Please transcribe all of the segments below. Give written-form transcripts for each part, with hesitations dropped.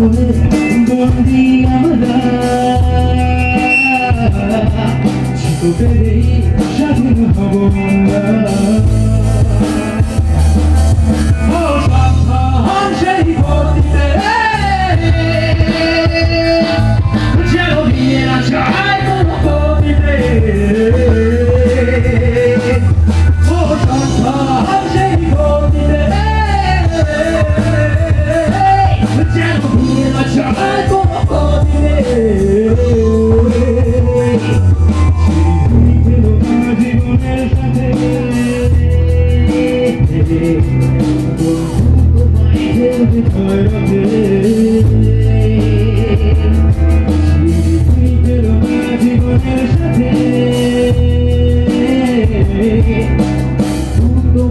Don't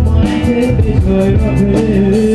mind if it's